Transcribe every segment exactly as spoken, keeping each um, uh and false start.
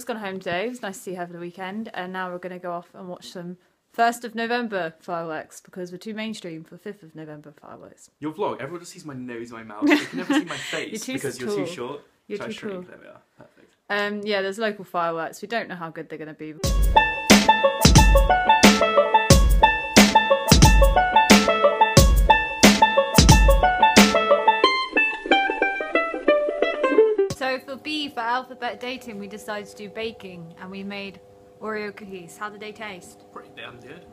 Will's gone home today. It was nice to see her for the weekend. And now we're going to go off and watch some first of November fireworks because we're too mainstream for fifth of November fireworks. Your vlog, everyone just sees my nose and my mouth. You can never see my face you're because cool. you're too short. You're so too short. Cool. There we are. Perfect. Um, yeah, there's local fireworks. We don't know how good they're going to be. So for B, for alphabet dating, we decided to do baking and we made Oreo cookies. How did they taste? Pretty damn good.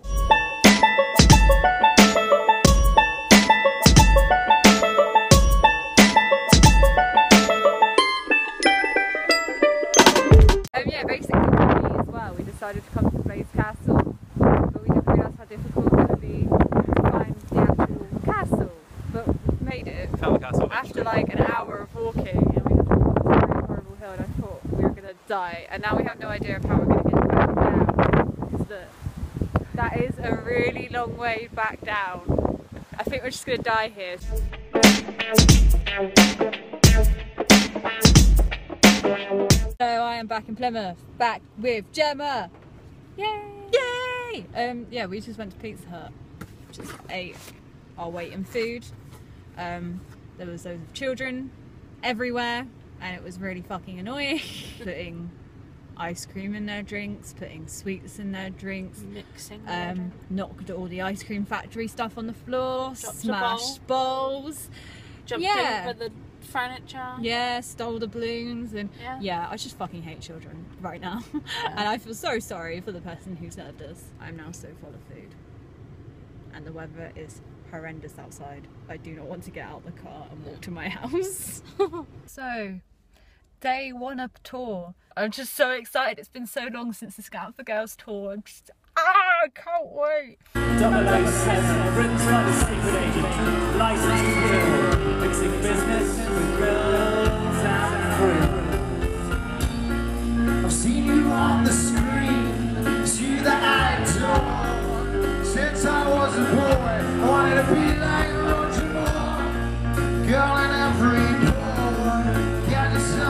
Um, yeah, basically for me as well, we decided to come to Blaise Castle, but we didn't realise how difficult it would be to find the actual castle. But we made it Found the castle, after like an hour of walking, and we had to walk up a very horrible hill, and I thought we were going to die, and now we have no idea of how we're going to get Look, that is a really long way back down. I think we're just going to die here. So I am back in Plymouth, back with Gemma. Yay! Yay! Um, yeah, we just went to Pizza Hut, just ate our weight in food. Um, there was loads of children everywhere, and it was really fucking annoying. Putting ice cream in their drinks, putting sweets in their drinks, mixing um, drink. knocked all the ice cream factory stuff on the floor, Dropped smashed bowl. bowls, jumped yeah. over the furniture, yeah, stole the balloons, and yeah. yeah, I just fucking hate children right now, yeah. and I feel so sorry for the person who served us. I'm now so full of food, and the weather is horrendous outside. I do not want to get out of the car and walk to my house. So. Day one of tour. I'm just so excited. It's been so long since the Scout for Girls tour. I'm just, ah, I can't wait. double oh seven, Britain's largest secret agent, licensed to grill, mixing business with grills and grill. I've seen you on the screen, it's you that I adore. Since I was a boy, I wanted to be like Roger Moore. Girl in every door.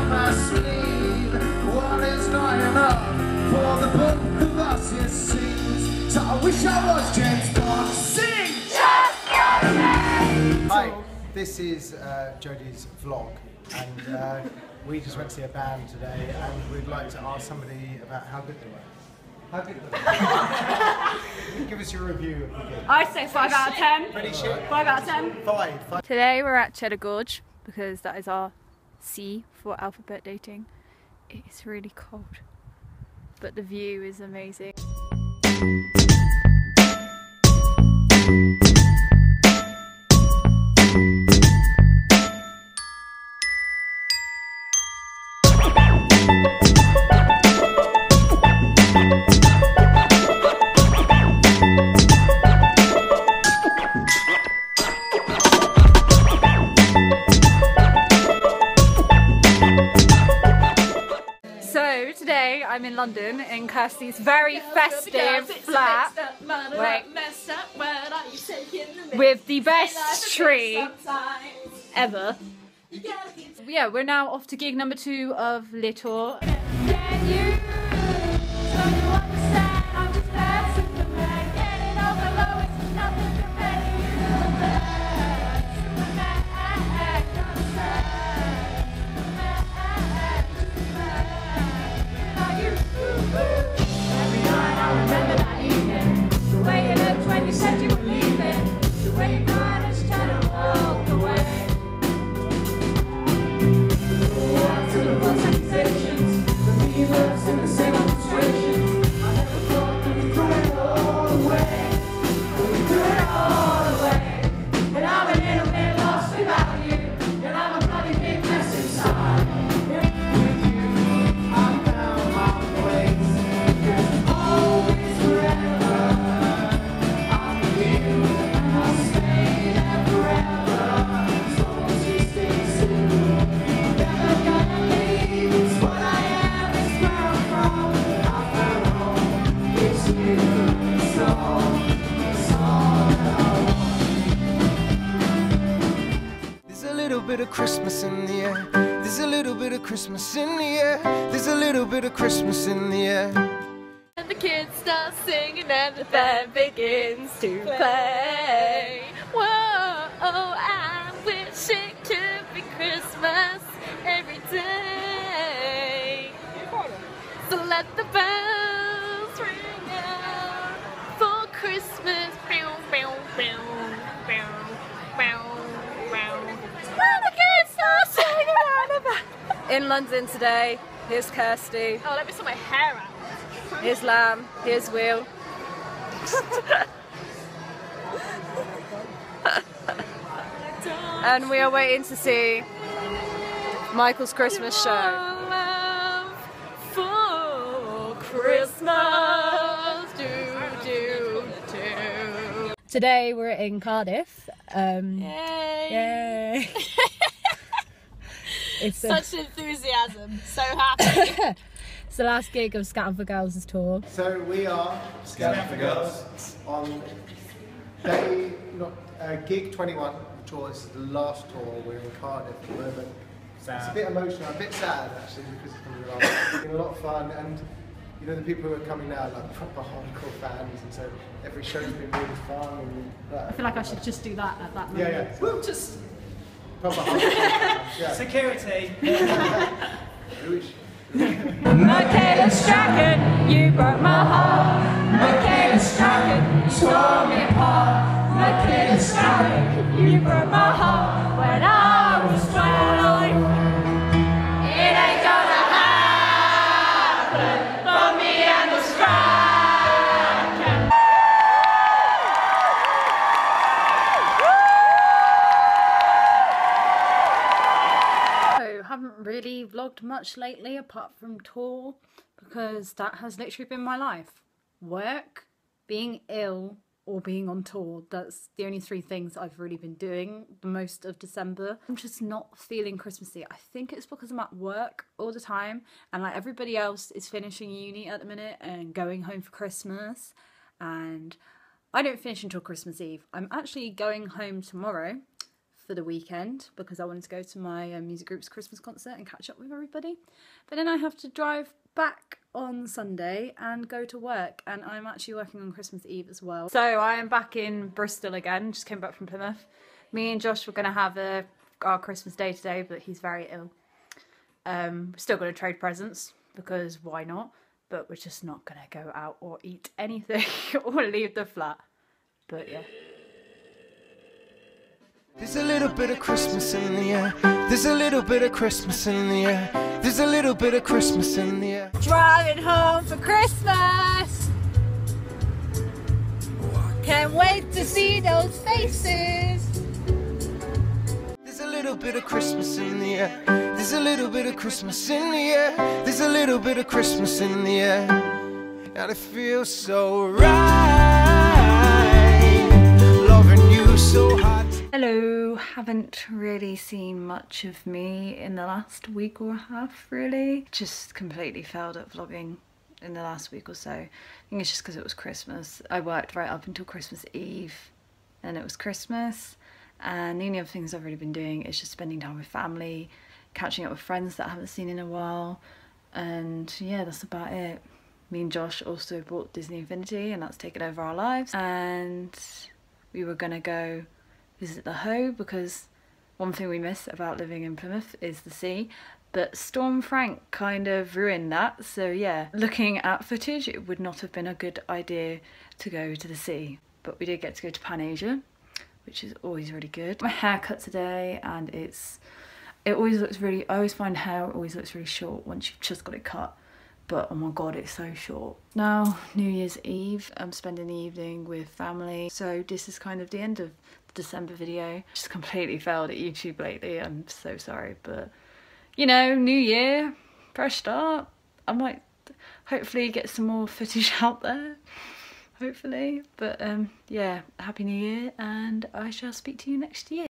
My sleeve, what is not enough for the both of us, it seems. So I wish I was James Bond. Sing! Just go me! Hi, this is uh, Jodie's vlog, and uh, we just went to see a band today, and we'd like to ask somebody about how good they were. How good they were. Give us your review. I'd say five out of ten. Pretty shit. five out of ten. Five, five. Today we're at Cheddar Gorge, because that is our C for alphabet dating. It's really cold, but the view is amazing. I'm in London in Kirsty's very festive flat with the best tree ever. Yeah, we're now off to gig number two of Little. Christmas in the air. There's There's a little bit of Christmas in the air. There's a little bit of Christmas in the air. And the kids start singing and the band begins to play. Whoa, oh, I wish it could be Christmas every day. So let the bells ring out for Christmas. Bow, bow, bow, bow, bow, bow. And the kids start singing and the band. In London today, here's Kirsty. Oh, let me sort my hair out. Here's Lamb, here's Will. And we are waiting to see Michael's Christmas show. Love for Christmas. Do, do, do. Today we're in Cardiff. Um, yay! Yay. It's such a... enthusiasm, so happy. It's the last gig of Scouting for Girls' tour. So we are Scouting for Girls on day, not, uh, gig twenty-one of the tour. This is the last tour. We're in Cardiff at the moment. Sad. It's a bit emotional, a bit sad actually, because it's going to be long. It's been a lot of fun, and you know the people who are coming now are like proper hardcore fans, and so every show's been really fun. And, uh, I feel like I should just do that at that moment. Yeah, yeah. Woo, just proper hardcore. Yeah. Security. Michael Strachan, you broke my heart. Michael Strachan, you tore me apart. Michael Strachan, you broke my heart when I was twelve. It ain't gonna happen for me and the Strachan. Haven't really vlogged much lately apart from tour, because that has literally been my life. Work, being ill, or being on tour. That's the only three things I've really been doing the most of December. I'm just not feeling Christmassy. I think it's because I'm at work all the time, and like everybody else is finishing uni at the minute and going home for Christmas, and I don't finish until Christmas Eve. I'm actually going home tomorrow for the weekend, because I wanted to go to my uh, music group's Christmas concert and catch up with everybody. But then I have to drive back on Sunday and go to work, and I'm actually working on Christmas Eve as well. So I am back in Bristol again, just came back from Plymouth. Me and Josh were going to have a, our Christmas day today, but he's very ill. Um, still going to trade presents, because why not? But we're just not going to go out or eat anything or leave the flat. But yeah. There's a little bit of Christmas in the air. There's a little bit of Christmas in the air. There's a little bit of Christmas in the air. Driving home for Christmas. Can't wait to see those faces. There's a little bit of Christmas in the air. There's a little bit of Christmas in the air. There's a little bit of Christmas in the air. And it feels so right. Loving you so hot. Hello, haven't really seen much of me in the last week or a half really. Just completely failed at vlogging in the last week or so. I think it's just because it was Christmas. I worked right up until Christmas Eve, and it was Christmas, and the only other things I've really been doing is just spending time with family, catching up with friends that I haven't seen in a while, and yeah, that's about it. Me and Josh also bought Disney Infinity, and that's taken over our lives, and we were gonna go visit the Hoe, because one thing we miss about living in Plymouth is the sea, but Storm Frank kind of ruined that, so yeah, looking at footage it would not have been a good idea to go to the sea, but we did get to go to Pan Asia, which is always really good. My haircut today, and it's it always looks really, I always find hair always looks really short once you've just got it cut, but oh my god, it's so short. Now, New Year's Eve, I'm spending the evening with family, so this is kind of the end of the December video. Just completely failed at YouTube lately, I'm so sorry, but you know, new year, fresh start. I might hopefully get some more footage out there, hopefully, but um, yeah, happy new year, and I shall speak to you next year.